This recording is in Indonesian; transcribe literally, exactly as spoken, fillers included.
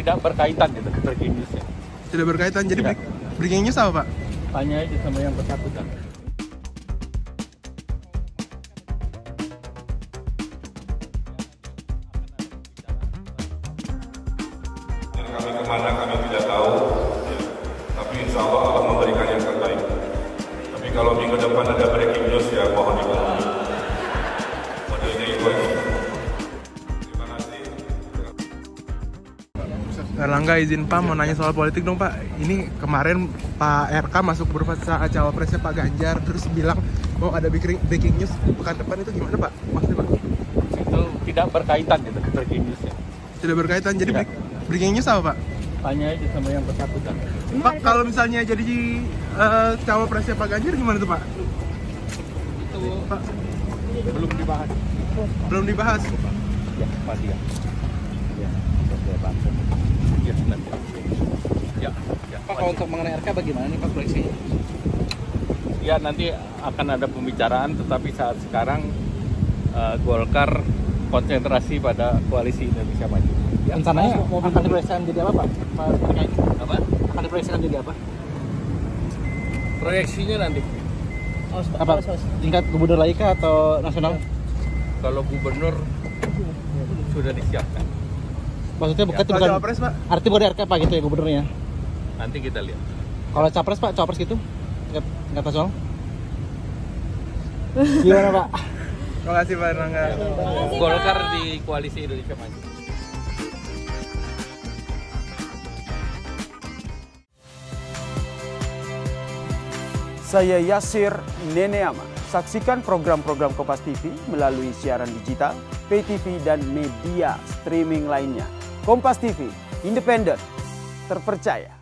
tidak berkaitan gitu, breaking news-nya. Tidak berkaitan, jadi tidak. Breaking news apa Pak? Tanya aja sama yang bersangkutan. Kami kemana kami tidak tahu, tapi insya Allah Allah memberikan yang terbaik. Tapi kalau minggu depan ada breaking news ya mohon dimaklumi. Modelnya itu aja. Terima kasih. Airlangga izin Pak mau nanya soal politik dong Pak. Ini kemarin Pak R K masuk bursa cawapresnya Pak Ganjar terus bilang mau oh, ada breaking news pekan depan, itu gimana Pak? Maksudnya Pak? Itu tidak berkaitan gitu breaking newsnya. Tidak berkaitan, jadi tidak. Breaking news apa Pak? Tanya aja sama yang bersangkutan. Pak, kalau misalnya jadi uh, cawapresnya Pak Ganjar gimana tuh Pak? Itu Pak belum dibahas. Belum dibahas. Ya, pasti ya. Ya, saya bantu. Ya, nanti. Ya, ya. Pak, kalau untuk mengenai R K bagaimana nih Pak proyeksinya? Ya, nanti akan ada pembicaraan, tetapi saat sekarang uh, Golkar konsentrasi pada Koalisi Indonesia Maju. Rencananya ya, akan diproyeksikan jadi apa Pak? Apa? Akan diproyeksikan jadi apa? Proyeksinya nanti apa? Tingkat gubernur lagi kah atau nasional? Kalau gubernur sudah disiapkan. Maksudnya ya, bukan capres Pak? Arti bukan R K Pak gitu ya gubernurnya? Nanti kita lihat. Kalau capres Pak, capres gitu? Nggak tahu soal? Gimana Pak? Terima kasih Pak Airlangga. Golkar di Koalisi Indonesia Maju. Saya Yasir Neneama. Saksikan program-program Kopas T V melalui siaran digital, P T V, dan media streaming lainnya. Kompas T V, independen, terpercaya.